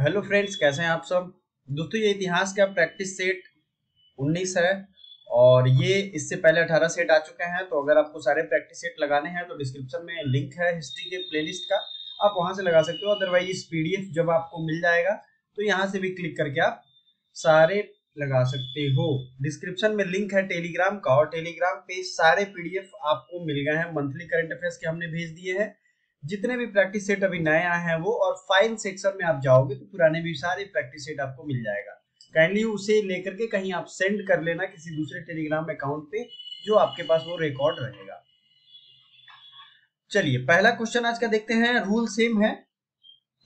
Hello friends, कैसे हैं आप सब। दोस्तों, ये इतिहास का प्रैक्टिस सेट 19 है और ये इससे पहले 18 सेट आ चुके हैं। तो अगर आपको सारे प्रैक्टिस सेट लगाने हैं तो डिस्क्रिप्शन में लिंक है हिस्ट्री के प्लेलिस्ट का, आप वहां से लगा सकते हो। अदरवाइज इस पीडीएफ जब आपको मिल जाएगा तो यहाँ से भी क्लिक करके आप सारे लगा सकते हो। डिस्क्रिप्शन में लिंक है टेलीग्राम का और टेलीग्राम पे सारे पीडीएफ आपको मिल गए हैं। मंथली करंट अफेयर्स के हमने भेज दिए हैं, जितने भी प्रैक्टिस सेट अभी नए आए हैं वो, और फाइल सेक्शन में आप जाओगे तो पुराने भी सारे प्रैक्टिस सेट आपको मिल जाएगा। काइंडली उसे लेकर के कहीं आप सेंड कर लेना किसी दूसरे टेलीग्राम अकाउंट पे, जो आपके पास वो रिकॉर्ड रहेगा। चलिए, पहला क्वेश्चन आज का देखते हैं। रूल सेम है,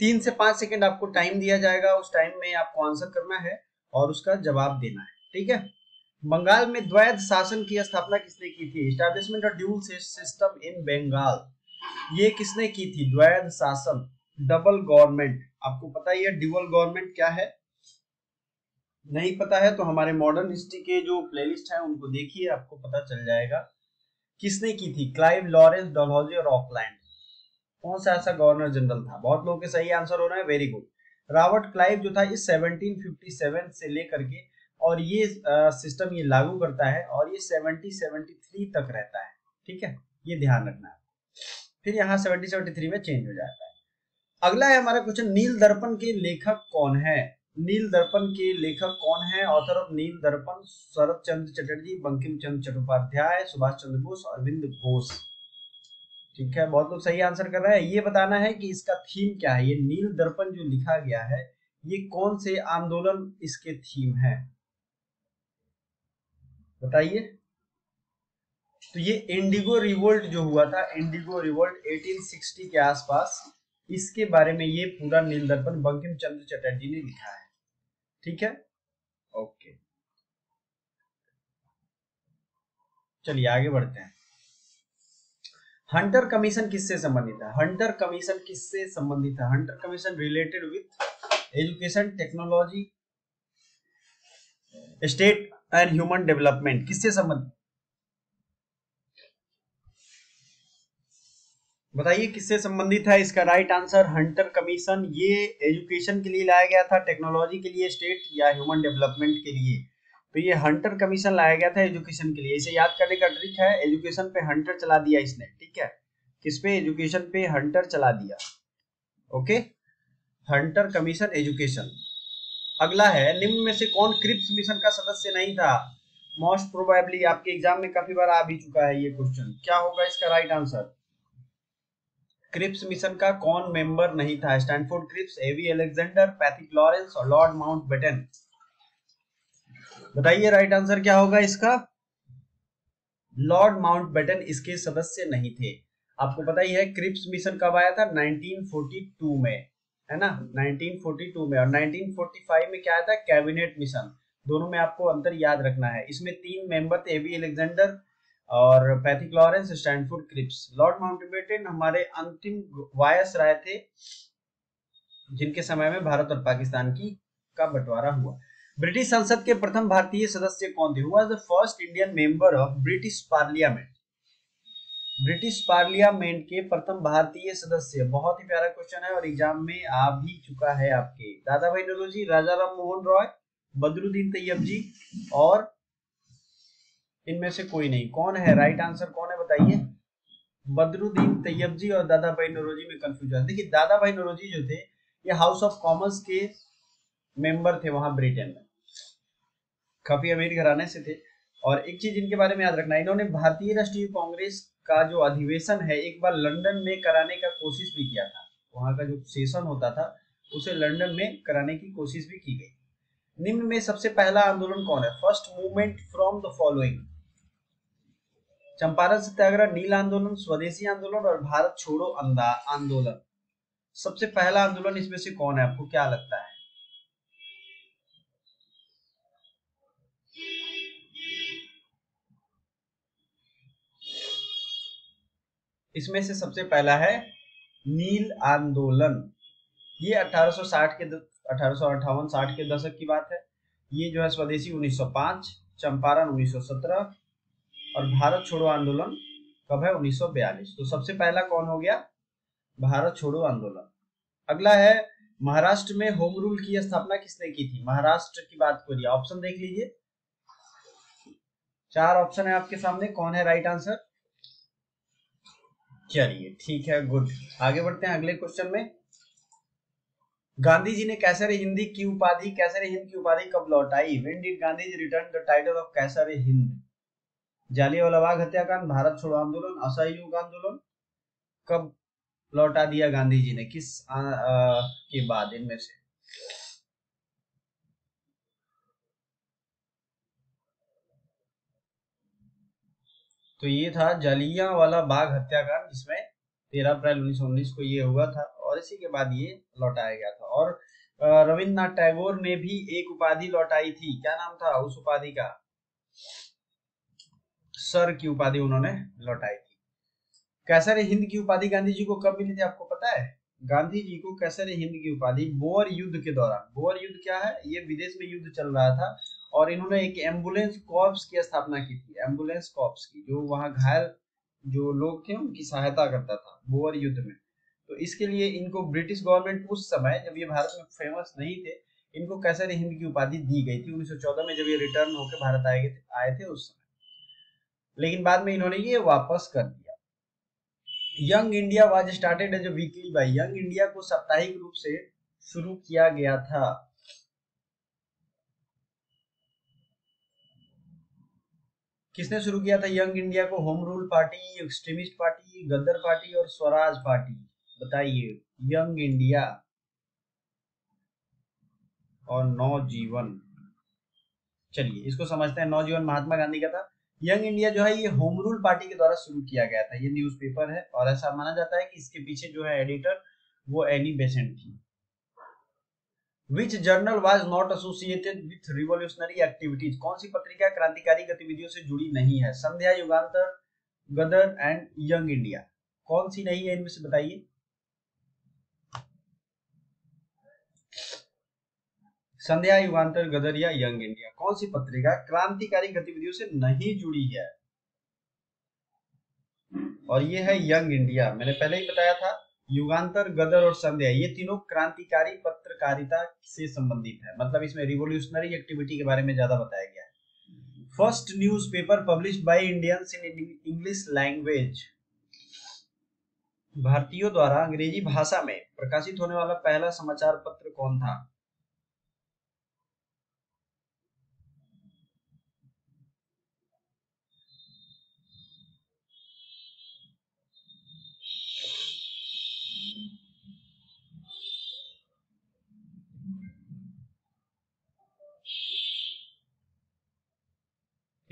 3 से 5 सेकेंड आपको टाइम दिया जाएगा। उस टाइम में आपको आंसर करना है और उसका जवाब देना है, ठीक है। बंगाल में द्वैध शासन की स्थापना किसने की थी? Establishment of dual system in Bengal, ये किसने की थी? द्वैध शासन, डबल गवर्नमेंट। आपको पता ही है ड्यूअल गवर्नमेंट क्या है। नहीं पता है तो हमारे मॉडर्न हिस्ट्री के जो प्लेलिस्ट है उनको देखिए, आपको पता चल जाएगा। किसने की थी? क्लाइव, लॉरेंस, डलहौजी और ऑकलैंड। कौन सा ऐसा गवर्नर जनरल था? बहुत लोगों के सही आंसर हो रहा है, वेरी गुड। रॉबर्ट क्लाइव जो था, इस 1757 से लेकर के, और ये सिस्टम ये लागू करता है और ये 1773 तक रहता है, ठीक है, ये ध्यान रखना है। फिर यहाँ 1773 में चेंज हो जाता है। अगला है हमारा क्वेश्चन, नील दर्पण के लेखक कौन है? नील दर्पण के लेखक कौन है? ऑथर ऑफ नील दर्पण शरत चंद्र चटर्जी, बंकिम चंद्र चट्टोपाध्याय, सुभाष चंद्र बोस, अरविंद घोष, ठीक है। बहुत लोग सही आंसर कर रहे हैं। ये बताना है कि इसका थीम क्या है। ये नील दर्पण जो लिखा गया है, ये कौन से आंदोलन इसके थीम है, बताइए। तो ये इंडिगो रिवोल्ट जो हुआ था, इंडिगो रिवोल्ट 1860 के आसपास, इसके बारे में ये पूरा नील दर्पण बंकिम चंद्र चटर्जी ने लिखा है, ठीक है, ओके। चलिए आगे बढ़ते हैं। हंटर कमीशन किससे संबंधित है? हंटर कमीशन किससे संबंधित है? Hunter commission related with education, technology, state and human development, किससे संबंधित बताइए, किससे संबंधित है? इसका राइट आंसर हंटर कमीशन, ये एजुकेशन के लिए लाया गया था, टेक्नोलॉजी के लिए, स्टेट या ह्यूमन डेवलपमेंट के लिए। तो ये हंटर कमीशन लाया गया था एजुकेशन के लिए। इसे याद करने का ट्रिक है, एजुकेशन पे हंटर चला दिया इसने, ठीक है। किस पे? एजुकेशन पे हंटर चला दिया, ओके। Hunter commission education. अगला है, निम्न में से कौन क्रिप्स मिशन का सदस्य नहीं था? मोस्ट प्रोबेबली आपके एग्जाम में काफी बार आ भी चुका है ये क्वेश्चन। क्या होगा इसका राइट आंसर? क्रिप्स मिशन का कौन मेंबर नहीं था? स्टैनफोर्ड क्रिप्स, एवी अलेक्जेंडर, पैथिक लॉरेंस और लॉर्ड माउंटबेटन। बताइए राइट आंसर क्या होगा इसका? लॉर्ड माउंटबेटन इसके सदस्य नहीं थे। आपको पता ही है क्रिप्स मिशन कब आया था? 1942 में, है ना, 1942 में। और 1945 में क्या आया था? Cabinet mission. दोनों में आपको अंतर याद रखना है। इसमें 3 मेंबर थे, एवी अलेक्जेंडर और Pethick Lawrence, Stanford Cripps. Lord Mountbatten हमारे अंतिम वायसराय थे जिनके समय में भारत और पाकिस्तान की का बंटवारा हुआ। ब्रिटिश संसद के प्रथम भारतीय सदस्य कौन थे? Was the first Indian member of British parliament, British parliament के प्रथम भारतीय सदस्य। बहुत ही प्यारा क्वेश्चन है और एग्जाम में आ भी चुका है आपके। दादा भाई नौरोजी, राजा राम मोहन रॉय, बदरुद्दीन तैयब जी, और इनमें से कोई नहीं। कौन है राइट आंसर? कौन है बताइए? बदरुद्दीन तैयब जी और दादा भाई नौरोजी में कंफ्यूजन। देखिए दादा भाई नौरोजी जो थे, ये हाउस ऑफ कॉमन्स के मेंबर थे वहां ब्रिटेन में, काफी अमीर घराने से थे। और एक चीज इनके बारे में याद रखना, इन्होंने भारतीय राष्ट्रीय कांग्रेस का जो अधिवेशन है एक बार लंदन में कराने का कोशिश भी किया था। वहां का जो सेशन होता था उसे लंदन में कराने की कोशिश भी की गई। निम्न में सबसे पहला आंदोलन कौन है? First movement from the following, Champaran Satyagraha, नील आंदोलन, स्वदेशी आंदोलन और भारत छोड़ो आंदोलन। सबसे पहला आंदोलन इसमें से कौन है? आपको क्या लगता है? इसमें से सबसे पहला है नील आंदोलन। ये 1858 के दशक की बात है। ये जो है स्वदेशी 1905, चंपारण 1917 और भारत छोड़ो आंदोलन कब है? 1942। तो सबसे पहला कौन हो गया? भारत छोड़ो आंदोलन। अगला है महाराष्ट्र में होम रूल की स्थापना किसने की थी? महाराष्ट्र की बात करिए, ऑप्शन देख लीजिए, चार ऑप्शन है आपके सामने, कौन है राइट आंसर? चलिए ठीक है, गुड। आगे बढ़ते हैं अगले क्वेश्चन में। गांधी जी ने कैसर हिंदी की उपाधि, कैसर हिंद की उपाधि कब लौट आई? When did Gandhi ji return the title of Kaiser Hind? Jallianwala Bagh हत्याकांड, भारत छोड़ो आंदोलन, असहयोग आंदोलन, कब लौटा दिया गांधी जी ने? किस के बाद इनमें से? तो ये था जालियांवाला बाग हत्याकांड, जिसमें 13 अप्रैल 1919 को ये हुआ था और इसी के बाद ये लौटाया गया था। और रविन्द्रनाथ टैगोर ने भी एक उपाधि लौटाई थी, क्या नाम था उस उपाधि का? सर की उपाधि उन्होंने लौटाई थी। कैसर हिंद की उपाधि गांधी जी को कब मिली थी आपको पता है? गांधी जी को कैसर हिंद की उपाधि बोअर युद्ध के दौरान। बोअर युद्ध क्या है? ये विदेश में युद्ध चल रहा था और इन्होंने एक एम्बुलेंस कॉर्प्स की स्थापना की थी, एम्बुलेंस कॉर्प्स की, जो वहां घायल जो लोग थे उनकी सहायता करता था बोअर युद्ध में। तो इसके लिए इनको ब्रिटिश गवर्नमेंट उस समय जब ये भारत में फेमस नहीं थे, इनको कैसर हिंद की उपाधि दी गई थी 1914 में, जब ये रिटर्न होकर भारत आए थे उस समय। लेकिन बाद में इन्होंने ये वापस कर दिया। Young India was started as a weekly by, Young India को साप्ताहिक रूप से शुरू किया गया था। किसने शुरू किया था यंग इंडिया को? Home rule party, extremist party, Ghadar party और स्वराज पार्टी। बताइए, यंग इंडिया और नवजीवन। चलिए इसको समझते हैं। नवजीवन महात्मा गांधी का था। यंग इंडिया जो है ये होम रूल पार्टी के द्वारा शुरू किया गया था। ये न्यूज़पेपर है और ऐसा माना जाता है कि इसके पीछे जो है एडिटर वो एनी बेसेंट थी। Which journal was not associated with revolutionary activities? कौन सी पत्रिका क्रांतिकारी गतिविधियों से जुड़ी नहीं है? Sandhya, Yugantar, Ghadar and Young India. कौन सी नहीं है इनमें से बताइए? संध्या, युगांतर, गदर या यंग इंडिया। कौन सी पत्रिका क्रांतिकारी गतिविधियों से नहीं जुड़ी है? और ये है यंग इंडिया, मैंने पहले ही बताया था। युगांतर, गदर और संध्या ये तीनों क्रांतिकारी पत्रकारिता से संबंधित है, मतलब इसमें रिवोल्यूशनरी एक्टिविटी के बारे में ज्यादा बताया गया है। First newspaper published by Indians in English language, भारतीयों द्वारा अंग्रेजी भाषा में प्रकाशित होने वाला पहला समाचार पत्र कौन था?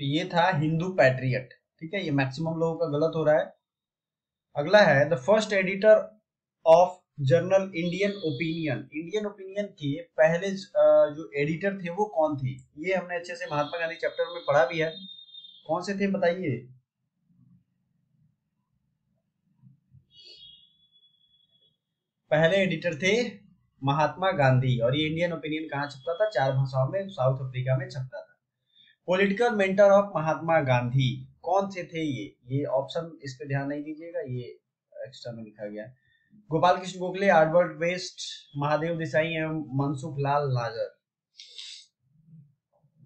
ये था हिंदू पैट्रियट। ठीक है, ये मैक्सिमम लोगों का गलत हो रहा है। अगला है the first editor of journal Indian Opinion. Indian Opinion के पहले जो एडिटर थे वो कौन थे? ये हमने अच्छे से महात्मा गांधी चैप्टर में पढ़ा भी है। कौन से थे बताइए? पहले एडिटर थे महात्मा गांधी। और ये इंडियन ओपिनियन कहाँ छपता था? चार भाषाओं में साउथ अफ्रीका में छपता था। Political mentor of Mahatma Gandhi कौन से थे ये ऑप्शन इस पे ध्यान नहीं दीजिएगा, ये एक्स्ट्रा में लिखा गया। गोपाल कृष्ण गोखले, आर्बर्ट वेस्ट, महादेव देसाई एवं मनसुख लाल नाजर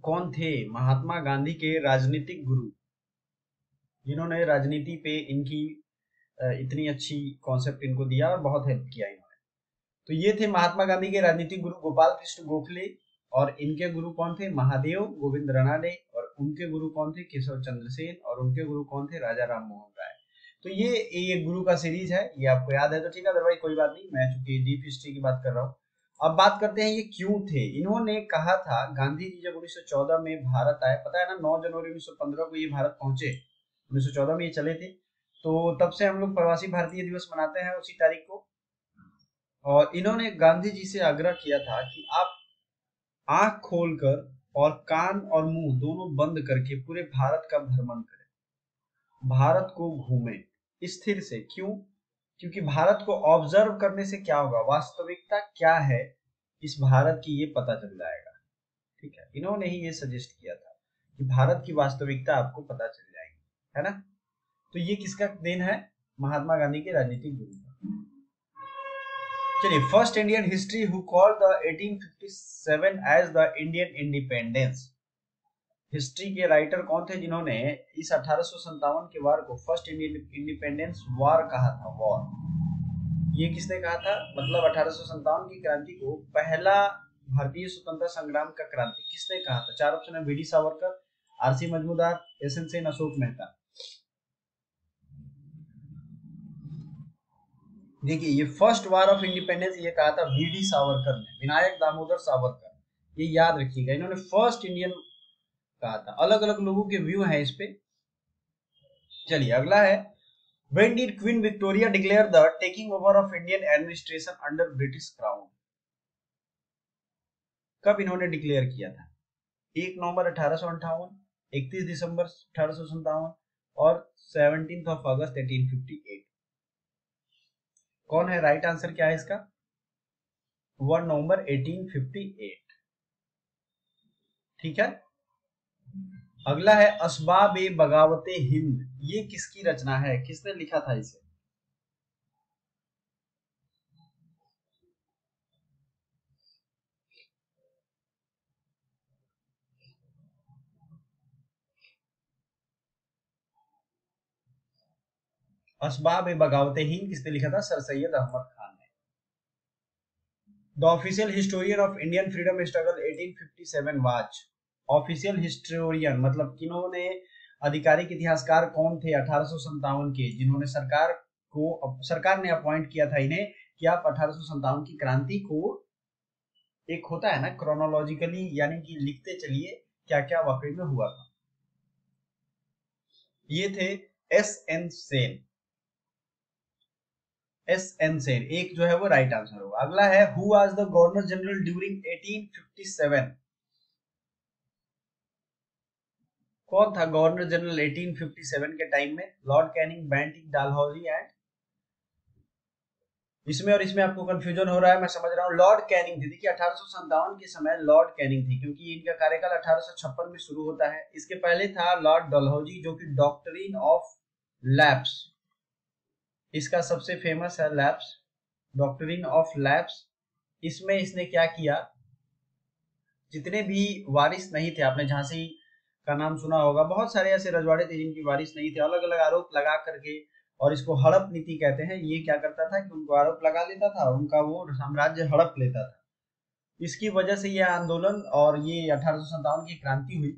कौन थे महात्मा गांधी के राजनीतिक गुरु, जिन्होंने राजनीति पे इनकी इतनी अच्छी कॉन्सेप्ट इनको दिया और बहुत हेल्प किया इन्होंने। तो ये थे महात्मा गांधी के राजनीतिक गुरु गोपाल कृष्ण गोखले, और इनके गुरु कौन थे? महादेव गोविंद रणाडे, और उनके गुरु कौन थे? केशव चंद्र सेन, और उनके गुरु कौन थे? राजा राम मोहन राय। तो ये गुरु का सीरीज है, ये आपको याद है तो ठीक है, अदरवाइज कोई बात नहीं। मैं चूंकि डीप हिस्ट्री की बात कर रहा हूँ। अब बात करते हैं ये क्यों थे। इन्होंने कहा था, गांधी जी जब 1914 में भारत आए, पता है ना 9 जनवरी 1915 को ये भारत पहुंचे, 1914 में ये चले थे। तो तब से हम लोग प्रवासी भारतीय दिवस मनाते हैं उसी तारीख को। और इन्होंने गांधी जी से आग्रह किया था कि आप आंख खोलकर और कान और मुंह दोनों बंद करके पूरे भारत का भ्रमण करें, भारत को घूमें स्थिर से। क्यों? क्योंकि भारत को ऑब्जर्व करने से क्या होगा, वास्तविकता क्या है इस भारत की ये पता चल जाएगा। ठीक है, इन्होंने ही ये सजेस्ट किया था कि भारत की वास्तविकता आपको पता चल जाएगी, है ना। तो ये किसका देन है? महात्मा गांधी के राजनीतिक गुरु। चलिए, first Indian history who called the 1857 as the Indian independence. History के राइटर कौन थे जिन्होंने इस 1857 के वार को फर्स्ट इंडियन इंडिपेंडेंस वार कहा था। वॉर ये किसने कहा था, मतलब 1857 की क्रांति को पहला भारतीय स्वतंत्रता संग्राम का क्रांति किसने कहा था। चार ऑप्शन है, VD Savarkar, RC Majumdar, S N Sen, Ashok Mehta. देखिए, ये फर्स्ट वार ऑफ इंडिपेंडेंस ये कहा था वीडी सावरकर ने, विनायक दामोदर सावरकर। ये याद रखिएगा, इन्होंने फर्स्ट इंडियन कहा था। अलग अलग लोगों के व्यू हैं इस पे। चलिए अगला है, when did queen Victoria declare the taking over of Indian administration under British crown. कब इन्होंने डिक्लेयर किया था। 1 नवंबर 1858, 31 दिसंबर 1857 और 17 अगस्त 1858। कौन है राइट आंसर, क्या है इसका, 1 नवंबर 1858। ठीक है, अगला है असबाबे बगावते हिंद। ये किसकी रचना है, किसने लिखा था इसे। असबाबे बगावते हिंद किसने लिखा था, सर सैयद अहमद खान ने। The official historian of Indian freedom struggle 1857 watch. Official historian मतलब किन्होंने, आधिकारिक इतिहासकार कौन थे 1857 के, जिन्होंने सरकार ने अपॉइंट किया था इन्हें कि आप 1857 की क्रांति को, एक होता है ना क्रोनोलॉजिकली, यानी कि लिखते चलिए क्या क्या वाकई में हुआ था। ये थे एस एन सेन। एक जो है वो राइट आंसर होगा। अगला है, who was the governor general during 1857। कौन था गवर्नर जनरल 1857 के टाइम में। Lord Canning, Bentinck, Dalhousie and, इसमें और इसमें आपको कंफ्यूजन हो रहा है मैं समझ रहा हूँ, लॉर्ड कैनिंग थे। देखिए 1857 के समय लॉर्ड कैनिंग थे, क्योंकि इनका कार्यकाल 1856 में शुरू होता है। इसके पहले था लॉर्ड डलहौजी, जो कि डॉक्ट्रिन ऑफ लैप्स, इसका सबसे फेमस है लैप्स, डॉक्ट्रिन ऑफ लैप्स। इसमें इसने क्या किया, जितने भी वारिस नहीं थे, आपने झांसी का नाम सुना होगा, बहुत सारे ऐसे रजवाड़े थे जिनकी वारिस नहीं थे, अलग अलग आरोप लगा करके, और इसको हड़प नीति कहते हैं। ये क्या करता था कि उनको आरोप लगा लेता था और उनका वो साम्राज्य हड़प लेता था। इसकी वजह से यह आंदोलन और ये 1857 की क्रांति हुई।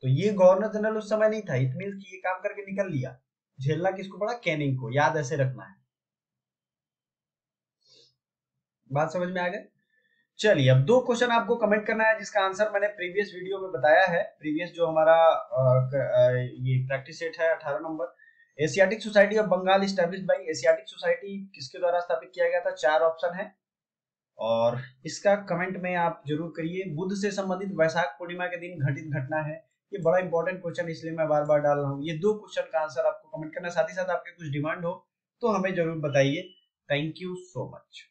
तो ये गवर्नर जनरल उस समय नहीं था, इट मीन्स कि ये काम करके निकल लिया। झेलना किसको पड़ा, कैनिंग को, याद ऐसे रखना है। बात समझ में आ गए। चलिए, अब दो क्वेश्चन आपको कमेंट करना है जिसका आंसर मैंने प्रीवियस वीडियो में बताया है। प्रीवियस जो हमारा ये प्रैक्टिस सेट है 18 number, Asiatic society of Bengal established by, Asiatic society किसके द्वारा स्थापित किया गया था। चार ऑप्शन है और इसका कमेंट में आप जरूर करिए। बुद्ध से संबंधित वैशाख पूर्णिमा के दिन घटित घटना है। ये बड़ा इंपॉर्टेंट क्वेश्चन, इसलिए मैं बार बार डाल रहा हूँ। ये दो क्वेश्चन का आंसर आपको कमेंट करना है, साथ ही साथ आपके कुछ डिमांड हो तो हमें जरूर बताइए। Thank you so much.